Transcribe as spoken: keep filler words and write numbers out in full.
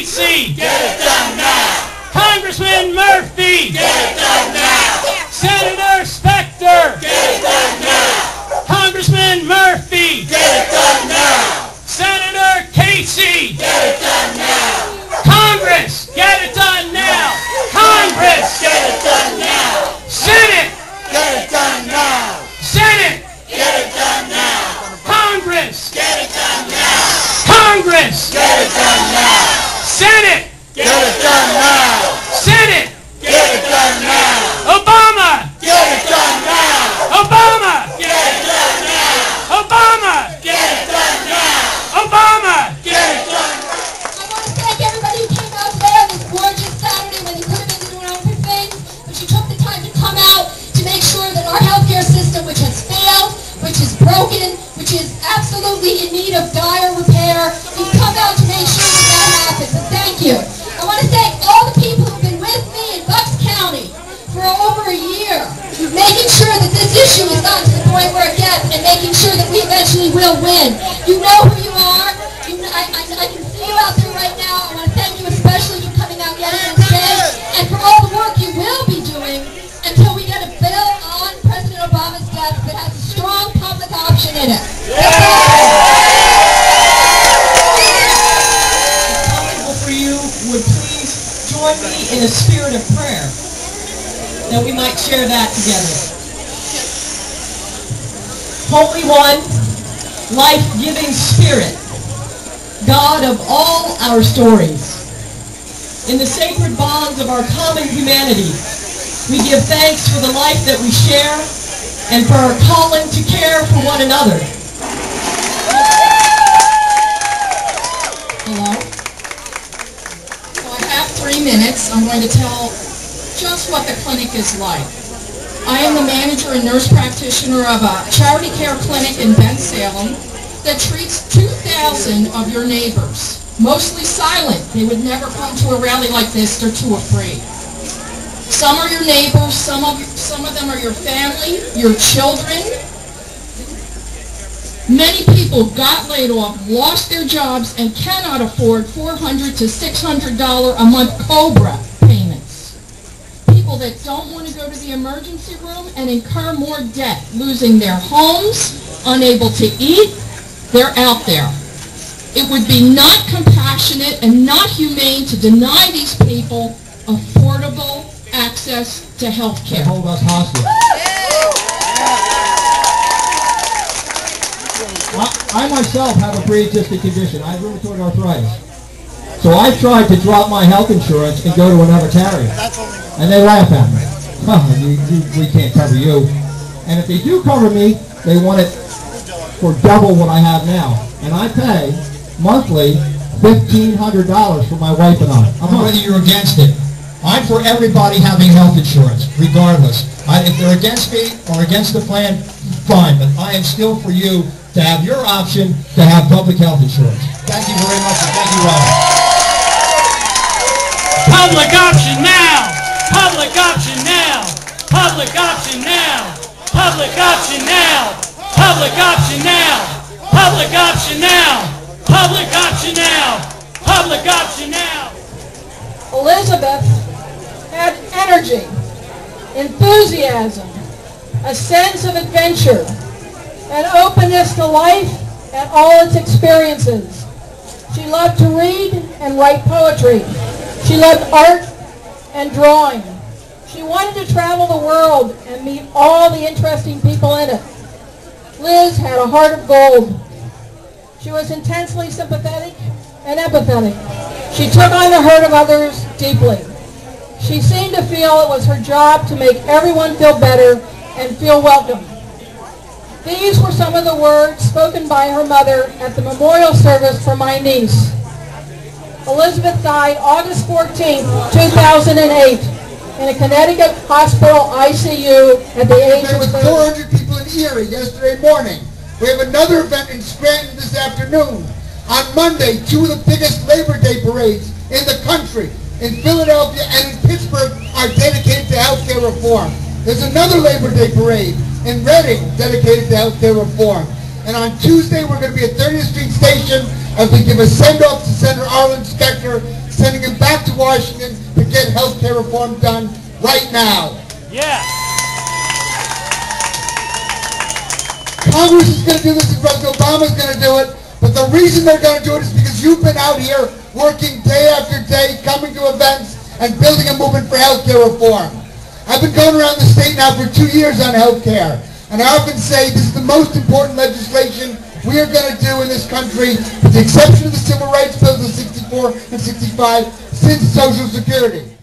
Casey, get it done now. Congressman Murphy, get it done now. Senator Specter, get it done now. Congressman Murphy, get it done now. Senator Casey, get it done now. Congress, get it done now. Congress, get it done now. Senate, get it done now. Senate, get it done now. Congress, get it done now. Congress, get it done now. Senate, get it done now. Senate, get it done now. Obama, get it done now. Obama, get it done now. Obama, get it done now. Obama, get it done now. I want to thank everybody who came out today on this gorgeous Saturday when you could have been doing all good things, but you took the time to come out to make sure that our healthcare system, which has failed, which is broken, which is absolutely in need of dire repair, you've come out to make sure that that happens. And thank you. I want to thank all the people who've been with me in Bucks County for over a year, making sure that this issue has gotten to the point where it gets and making sure that we eventually will win. You know who you are. You, I, I, I can see you out there right now. I want to thank you especially for coming out yet again today and for all the work you will be doing until we get a bill on President Obama's desk that has a strong public option in it. Yeah. Join me in a spirit of prayer that we might share that together. Holy One, life-giving Spirit, God of all our stories, in the sacred bonds of our common humanity, we give thanks for the life that we share and for our calling to care for one another. Hello? Three minutes, I'm going to tell just what the clinic is like. I am the manager and nurse practitioner of a charity care clinic in Ben Salem that treats two thousand of your neighbors, mostly silent. They would never come to a rally like this, they're too afraid. Some are your neighbors, some of, some of them are your family, your children. Many people got laid off, lost their jobs, and cannot afford four hundred to six hundred dollars a month COBRA payments. People that don't want to go to the emergency room and incur more debt, losing their homes, unable to eat, they're out there. It would be not compassionate and not humane to deny these people affordable access to health care. Hold us hostage. I myself have a pre-existing condition. I have rheumatoid arthritis. So I tried to drop my health insurance and go to another carrier. And they laugh at me. Oh, you, you, we can't cover you. And if they do cover me, they want it for double what I have now. And I pay monthly fifteen hundred dollars for my wife and I. I'm not whether you're against it. I'm for everybody having health insurance, regardless. I, if they're against me or against the plan, fine. But I am still for you to have your option to have public health insurance. Thank you very much, and thank you, Robin. Public option now! Public option now! Public option now! Public option now! Public option now! Public option now! Public option now! Public option now! Elizabeth had energy, enthusiasm, a sense of adventure, an openness to life and all its experiences. She loved to read and write poetry. She loved art and drawing. She wanted to travel the world and meet all the interesting people in it. Liz had a heart of gold. She was intensely sympathetic and empathetic. She took on the hurt of others deeply. She seemed to feel it was her job to make everyone feel better and feel welcome. These were some of the words spoken by her mother at the memorial service for my niece. Elizabeth died August fourteenth, two thousand eight, in a Connecticut hospital I C U at the age of thirty. There were four hundred people in Erie yesterday morning. We have another event in Scranton this afternoon. On Monday, two of the biggest Labor Day parades in the country, in Philadelphia and in Pittsburgh, are dedicated to health care reform. There's another Labor Day parade in Reading dedicated to health care reform. And on Tuesday, we're going to be at thirtieth Street Station as we give a send-off to Senator Arlen Specter, sending him back to Washington to get health care reform done right now. Yeah. Congress is going to do this and President Obama is going to do it, but the reason they're going to do it is because you've been out here working day after day, coming to events, and building a movement for health care reform. I've been going around the state now for two years on health care, and I often say this is the most important legislation we are going to do in this country, with the exception of the Civil Rights Bills of sixty-four and sixty-five, since Social Security.